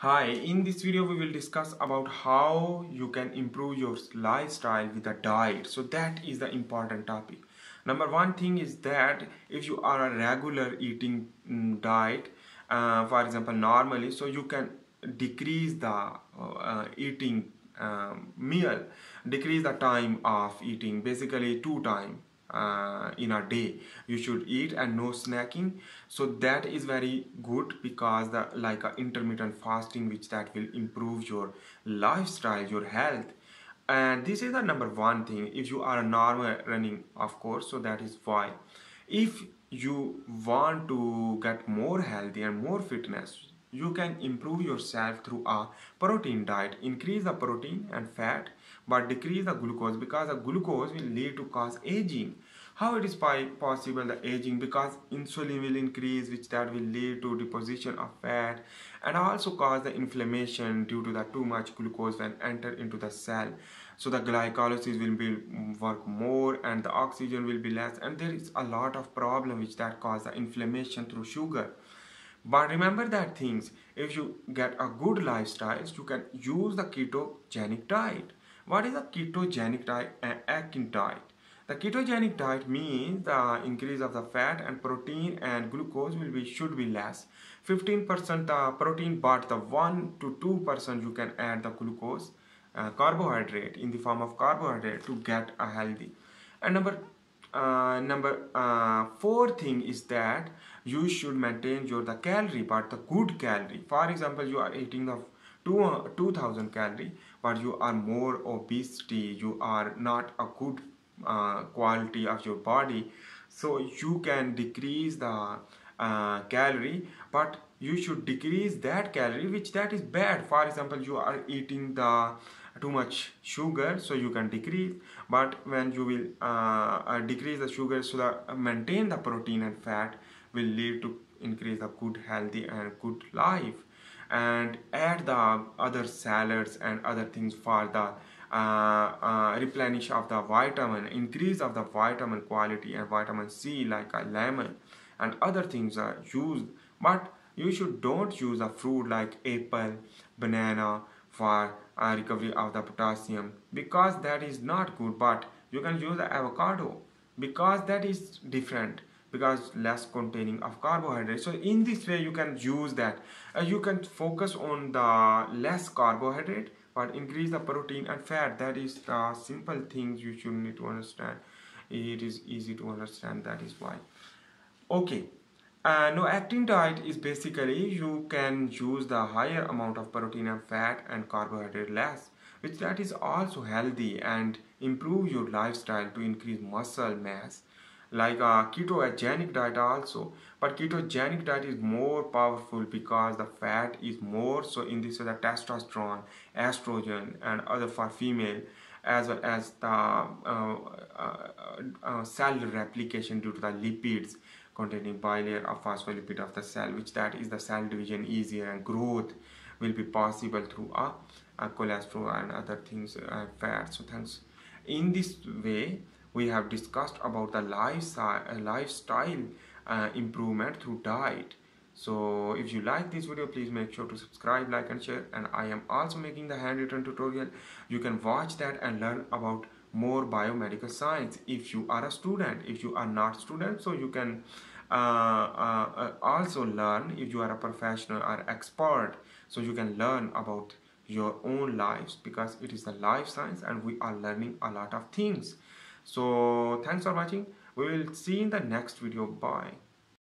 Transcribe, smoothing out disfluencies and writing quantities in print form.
Hi, in this video we will discuss about how you can improve your lifestyle with a diet. So that is the important topic. Number one thing is that if you are a regular eating diet, for example normally, so you can decrease the eating meal, decrease the time of eating, basically 2 times in a day you should eat and no snacking. So that is very good because the like intermittent fasting, which that will improve your lifestyle, your health. And this is the number one thing if you are a normal running, of course. So that is why if you want to get more healthy and more fitness, you can improve yourself through a protein diet. Increase the protein and fat, but decrease the glucose, because the glucose will lead to cause aging. How it is possible the aging? Because insulin will increase, which that will lead to deposition of fat and also cause the inflammation due to the too much glucose when enter into the cell. So the glycolysis will be work more and the oxygen will be less, and there is a lot of problem which that cause the inflammation through sugar. But remember that things, if you get a good lifestyle, you can use the ketogenic diet. What is a ketogenic diet and Atkins diet? The ketogenic diet means the increase of the fat and protein and glucose should be less. 15% protein, but the 1 to 2% you can add the glucose, carbohydrate in the form of carbohydrate to get a healthy. And number four thing is that you should maintain your calorie, but the good calorie. For example, you are eating the 2000 calorie, but you are more obesity, you are not a good quality of your body. So you can decrease the calorie, but you should decrease that calorie which that is bad. For example, you are eating the too much sugar, so you can decrease, but when you will decrease the sugar, so that maintain the protein and fat will lead to increase a good healthy and good life. And add the other salads and other things for the replenish of the vitamin, increase of the vitamin quality and vitamin C like a lemon and other things are used. But you should don't use a fruit like apple, banana for recovery of the potassium, because that is not good. But you can use the avocado because that is different, because less containing of carbohydrates. So in this way you can use that. You can focus on the less carbohydrate but increase the protein and fat. That is the simple things you should need to understand. It is easy to understand, that is why. Okay. No, Atkins diet is basically you can use the higher amount of protein and fat and carbohydrate less, which that is also healthy and improve your lifestyle to increase muscle mass like a ketogenic diet also. But ketogenic diet is more powerful because the fat is more, so in this way the testosterone, estrogen and other for female, as well as the cell replication due to the lipids containing bilayer of phospholipid of the cell, which that is the cell division easier and growth will be possible through a cholesterol and other things and fat. So thanks. In this way we have discussed about the lifestyle improvement through diet. So if you like this video, please make sure to subscribe, like and share. And I am also making the handwritten tutorial. You can watch that and learn about more biomedical science if you are a student. If you are not student, so you can also learn. If you are a professional or expert, so you can learn about your own lives, because it is the life science and we are learning a lot of things. So thanks for watching. We will see in the next video. Bye.